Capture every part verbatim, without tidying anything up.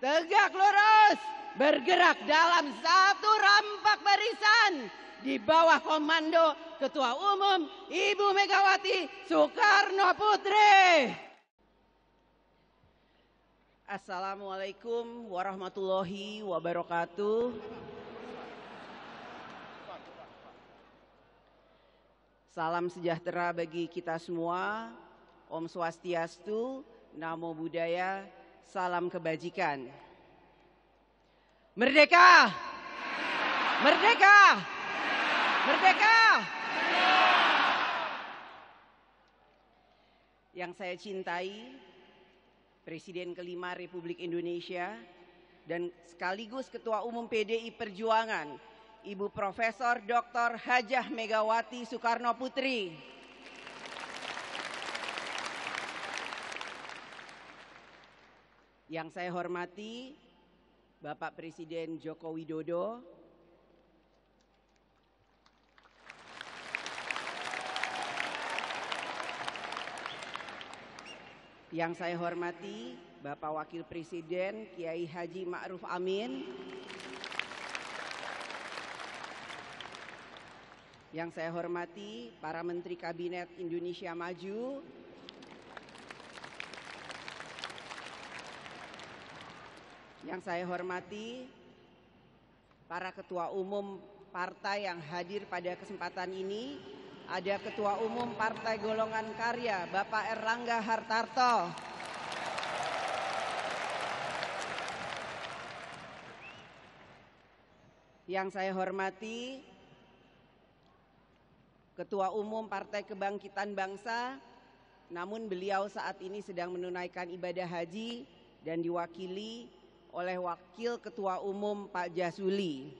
Tegak lurus, bergerak dalam satu rampak barisan di bawah komando Ketua Umum Ibu Megawati Soekarnoputri. Assalamualaikum warahmatullahi wabarakatuh. Salam sejahtera bagi kita semua. Om Swastiastu, Namo Buddhaya, salam kebajikan. Merdeka! Merdeka! Merdeka! Yang saya cintai, Presiden kelima Republik Indonesia dan sekaligus Ketua Umum P D I Perjuangan, Ibu Profesor Doktor Hajah Megawati Soekarnoputri. Yang saya hormati, Bapak Presiden Joko Widodo. Yang saya hormati, Bapak Wakil Presiden Kiai Haji Ma'ruf Amin. Yang saya hormati, para Menteri Kabinet Indonesia Maju. Yang saya hormati, para Ketua Umum Partai yang hadir pada kesempatan ini, ada Ketua Umum Partai Golongan Karya, Bapak Erlangga Hartarto. Yang saya hormati, Ketua Umum Partai Kebangkitan Bangsa, namun beliau saat ini sedang menunaikan ibadah haji dan diwakili oleh Wakil Ketua Umum Pak Jazuli.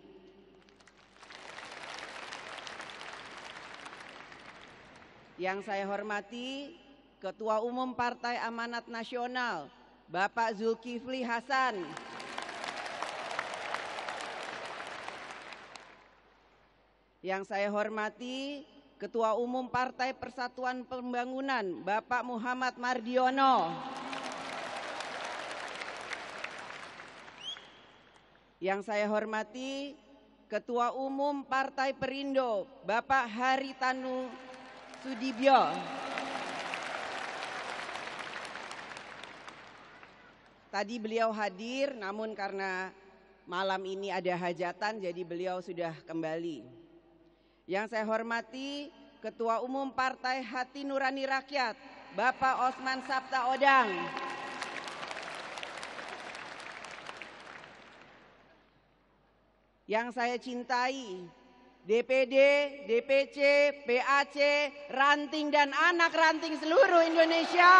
Yang saya hormati, Ketua Umum Partai Amanat Nasional, Bapak Zulkifli Hasan. Yang saya hormati, Ketua Umum Partai Persatuan Pembangunan, Bapak Muhammad Mardiono. Yang saya hormati, Ketua Umum Partai Perindo, Bapak Hari Tanu Sudibyo. Tadi beliau hadir, namun karena malam ini ada hajatan, jadi beliau sudah kembali. Yang saya hormati, Ketua Umum Partai Hati Nurani Rakyat, Bapak Osman Sapta Odang. Yang saya cintai, D P D, D P C, P A C, ranting dan anak ranting seluruh Indonesia.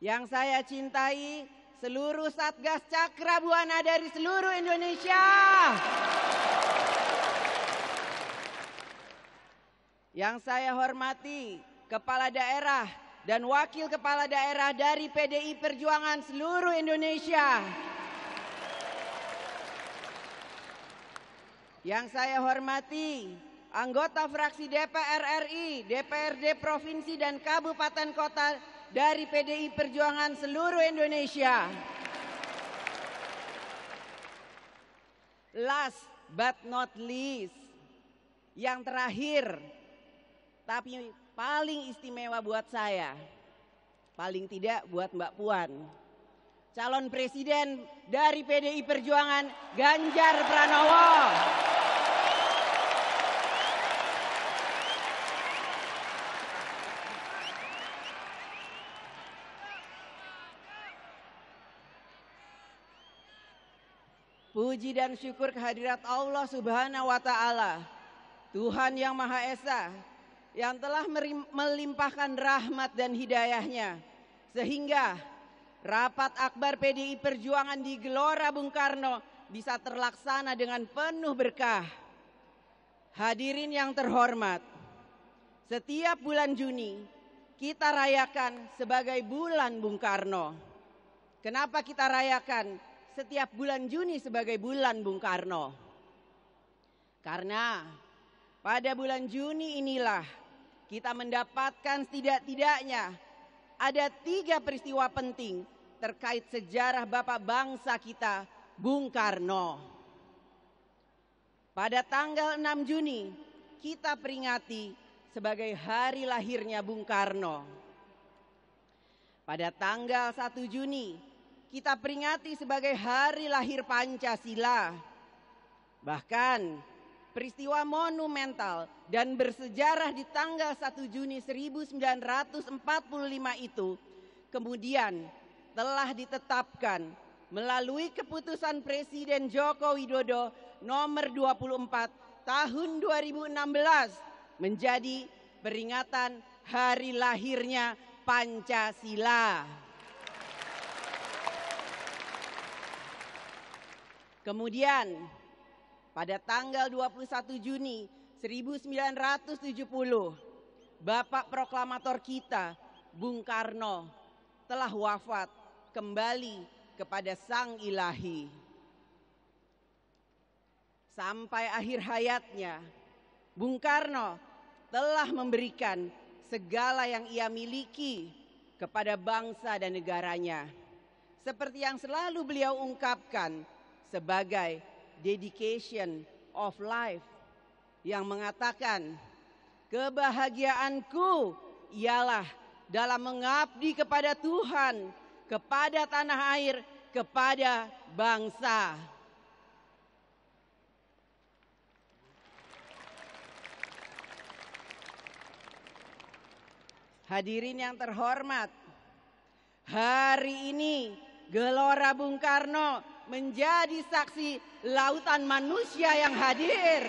Yang saya cintai, seluruh Satgas Cakra Buana dari seluruh Indonesia. Yang saya hormati, Kepala Daerah dan Wakil Kepala Daerah dari P D I Perjuangan seluruh Indonesia. Yang saya hormati, anggota fraksi D P R R I, D P R D Provinsi dan Kabupaten Kota dari P D I Perjuangan seluruh Indonesia. Last but not least, yang terakhir, tapi paling istimewa buat saya, paling tidak buat Mbak Puan, calon presiden dari P D I Perjuangan, Ganjar Pranowo. Puji dan syukur kehadirat Allah Subhanahu wa Ta'ala, Tuhan Yang Maha Esa, yang telah melimpahkan rahmat dan hidayahnya, sehingga rapat akbar P D I Perjuangan di Gelora Bung Karno bisa terlaksana dengan penuh berkah. Hadirin yang terhormat, setiap bulan Juni kita rayakan sebagai bulan Bung Karno. Kenapa kita rayakan setiap bulan Juni sebagai bulan Bung Karno? Karena pada bulan Juni inilah kita mendapatkan setidak-tidaknya ada tiga peristiwa penting terkait sejarah Bapak Bangsa kita, Bung Karno. Pada tanggal enam Juni, kita peringati sebagai hari lahirnya Bung Karno. Pada tanggal satu Juni, kita peringati sebagai hari lahir Pancasila. Bahkan, peristiwa monumental dan bersejarah di tanggal satu Juni seribu sembilan ratus empat puluh lima itu kemudian telah ditetapkan melalui keputusan Presiden Joko Widodo nomor dua puluh empat tahun dua ribu enam belas menjadi peringatan hari lahirnya Pancasila. Kemudian pada tanggal dua puluh satu Juni seribu sembilan ratus tujuh puluh, Bapak Proklamator kita, Bung Karno, telah wafat kembali kepada Sang Ilahi. Sampai akhir hayatnya, Bung Karno telah memberikan segala yang ia miliki kepada bangsa dan negaranya, seperti yang selalu beliau ungkapkan sebagai dedication of life, yang mengatakan kebahagiaanku ialah dalam mengabdi kepada Tuhan, kepada tanah air, kepada bangsa. Hadirin yang terhormat, hari ini Gelora Bung Karno menjadi saksi lautan manusia yang hadir.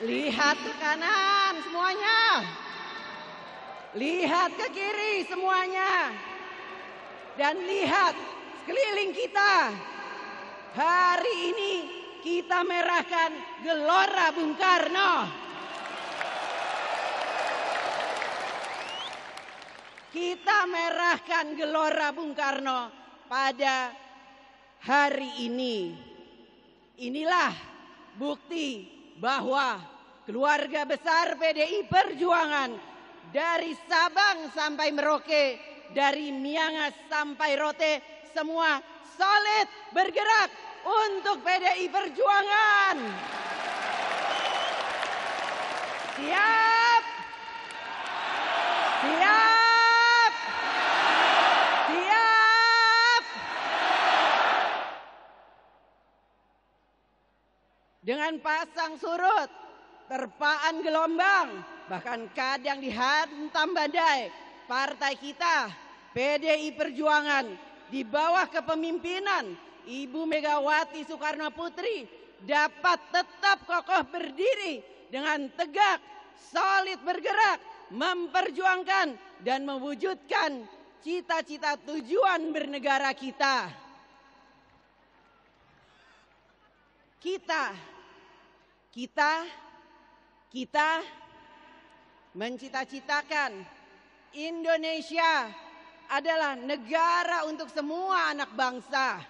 Lihat ke kanan semuanya. Lihat ke kiri semuanya. Dan lihat sekeliling kita. Hari ini kita merahkan Gelora Bung Karno. Kita merahkan Gelora Bung Karno pada hari ini. Inilah bukti bahwa keluarga besar P D I Perjuangan dari Sabang sampai Merauke, dari Miangas sampai Rote, semua solid bergerak untuk P D I Perjuangan. Siap! Siap! Dengan pasang surut, terpaan gelombang, bahkan kadang dihantam badai, partai kita, P D I Perjuangan, di bawah kepemimpinan Ibu Megawati Soekarnoputri dapat tetap kokoh berdiri dengan tegak, solid bergerak, memperjuangkan dan mewujudkan cita-cita tujuan bernegara kita. Kita Kita, kita mencita-citakan Indonesia adalah negara untuk semua anak bangsa.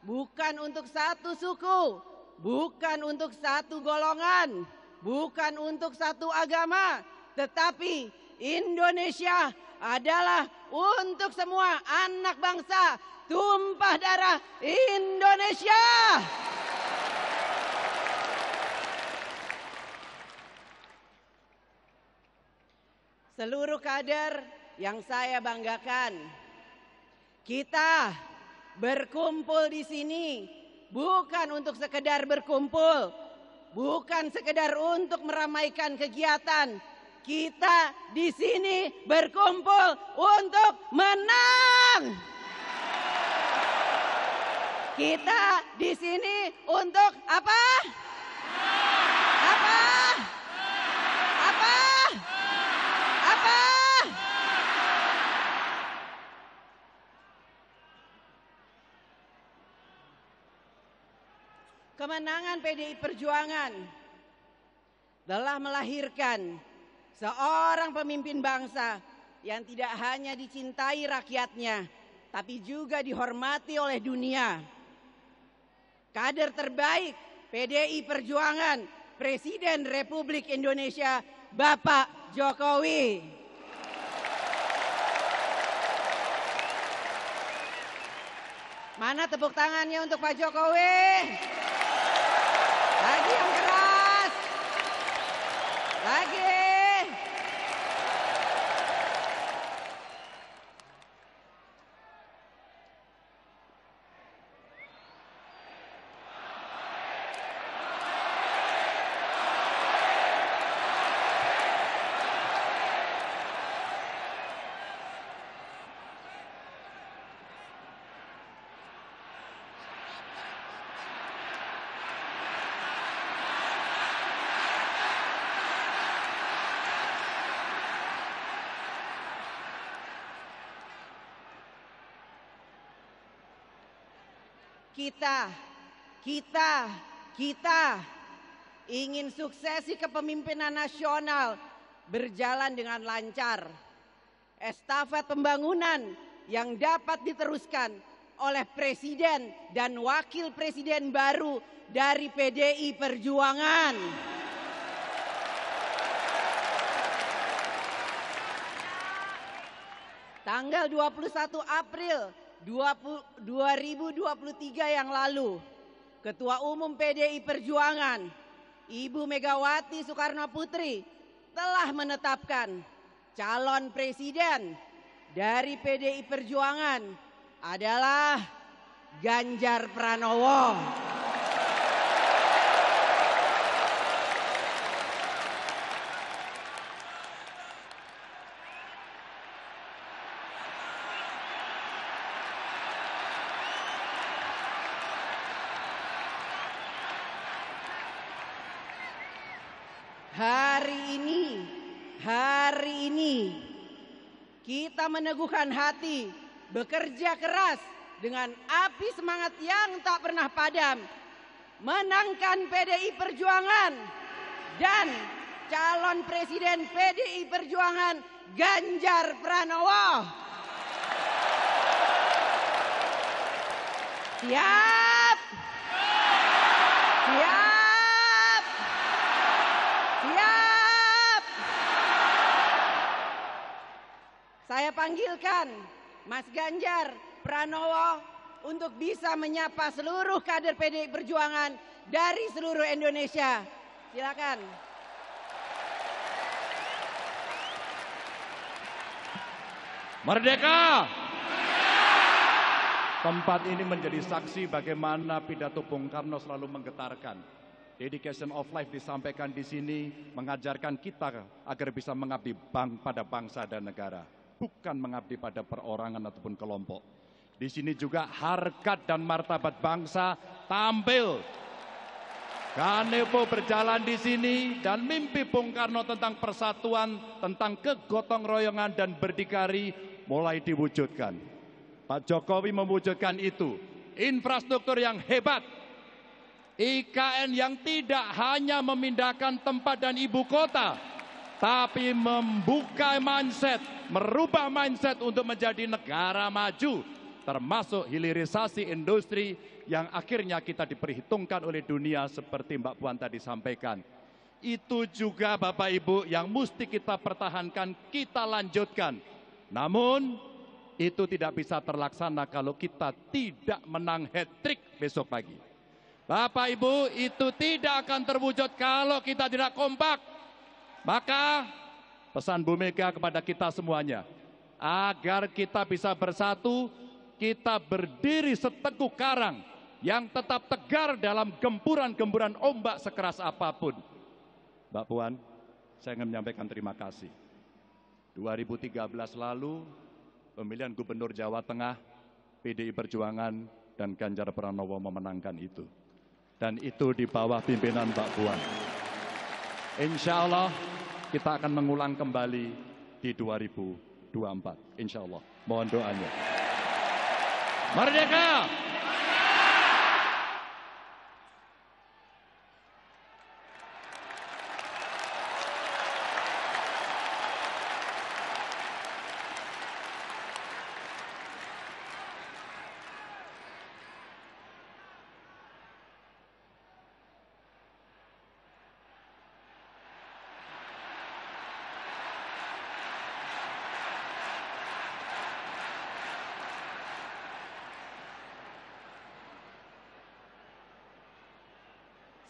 Bukan untuk satu suku, bukan untuk satu golongan, bukan untuk satu agama. Tetapi Indonesia adalah untuk semua anak bangsa. Tumpah darah Indonesia! Seluruh kader yang saya banggakan, kita berkumpul di sini bukan untuk sekedar berkumpul, bukan sekedar untuk meramaikan kegiatan. Kita di sini berkumpul untuk menang. Kita di sini untuk apa? Apa? Apa? Kemenangan P D I Perjuangan telah melahirkan seorang pemimpin bangsa yang tidak hanya dicintai rakyatnya, tapi juga dihormati oleh dunia. Kader terbaik P D I Perjuangan, Presiden Republik Indonesia, Bapak Jokowi. Mana tepuk tangannya untuk Pak Jokowi? Lagi yang keras. Lagi. Kita, kita, kita ingin suksesi kepemimpinan nasional berjalan dengan lancar. Estafet pembangunan yang dapat diteruskan oleh Presiden dan Wakil Presiden baru dari P D I Perjuangan. Tanggal dua puluh satu April dua ribu dua puluh tiga yang lalu, Ketua Umum P D I Perjuangan, Ibu Megawati Soekarnoputri, telah menetapkan calon presiden dari P D I Perjuangan adalah Ganjar Pranowo. Hari ini, hari ini kita meneguhkan hati, bekerja keras dengan api semangat yang tak pernah padam, menangkan P D I Perjuangan dan calon presiden P D I Perjuangan Ganjar Pranowo. Siap! Siap! Saya panggilkan Mas Ganjar Pranowo untuk bisa menyapa seluruh kader P D I Perjuangan dari seluruh Indonesia. Silakan. Merdeka! Tempat ini menjadi saksi bagaimana pidato Bung Karno selalu menggetarkan. Dedication of life disampaikan di sini mengajarkan kita agar bisa mengabdi bang pada bangsa dan negara. Bukan mengabdi pada perorangan ataupun kelompok. Di sini juga harkat dan martabat bangsa tampil. Ganevo berjalan di sini dan mimpi Bung Karno tentang persatuan, tentang kegotong royongan dan berdikari mulai diwujudkan. Pak Jokowi mewujudkan itu. Infrastruktur yang hebat. I K N yang tidak hanya memindahkan tempat dan ibu kota, tapi membuka mindset, merubah mindset untuk menjadi negara maju, termasuk hilirisasi industri yang akhirnya kita diperhitungkan oleh dunia seperti Mbak Puan tadi sampaikan. Itu juga Bapak Ibu yang mesti kita pertahankan, kita lanjutkan. Namun itu tidak bisa terlaksana kalau kita tidak menang hat-trick besok pagi. Bapak Ibu, itu tidak akan terwujud kalau kita tidak kompak. Maka pesan Bu Mega kepada kita semuanya, agar kita bisa bersatu, kita berdiri seteguk karang yang tetap tegar dalam gempuran-gempuran ombak sekeras apapun. Mbak Puan, saya ingin menyampaikan terima kasih. dua ribu tiga belas lalu, pemilihan Gubernur Jawa Tengah, P D I Perjuangan dan Ganjar Pranowo memenangkan itu. Dan itu di bawah pimpinan Mbak Puan. Insya Allah, kita akan mengulang kembali di dua ribu dua puluh empat. Insya Allah. Mohon doanya. Merdeka!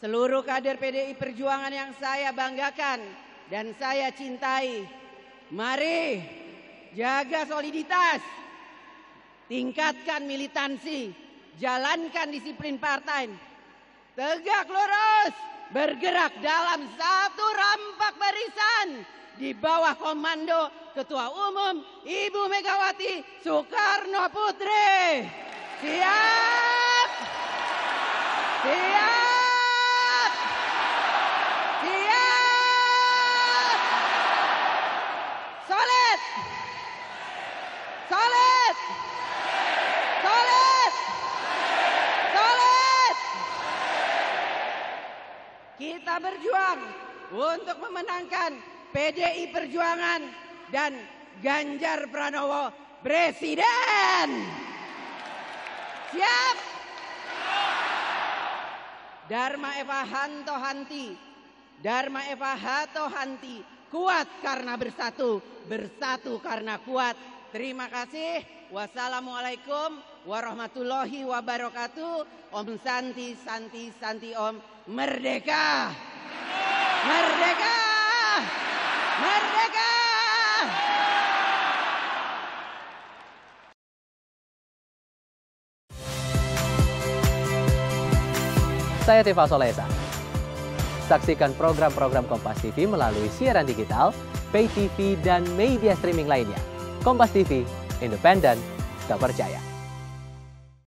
seluruh kader P D I Perjuangan yang saya banggakan dan saya cintai. Mari jaga soliditas, tingkatkan militansi, jalankan disiplin partai, tegak lurus, bergerak dalam satu rampak barisan di bawah komando Ketua Umum Ibu Megawati Soekarnoputri. Siap! Siap! Kita berjuang untuk memenangkan P D I Perjuangan dan Ganjar Pranowo Presiden. Siap? Dharma Eva Hanto Hanti, Dharma Eva Hato Hanti, kuat karena bersatu, bersatu karena kuat. Terima kasih. Wassalamualaikum warahmatullahi wabarakatuh. Om Santi, Santi, Santi Om. Merdeka! Merdeka! Merdeka! Saya Tifa Solesa. Saksikan program-program Kompas T V melalui siaran digital, pay T V, dan media streaming lainnya. Kompas T V, independen, terpercaya.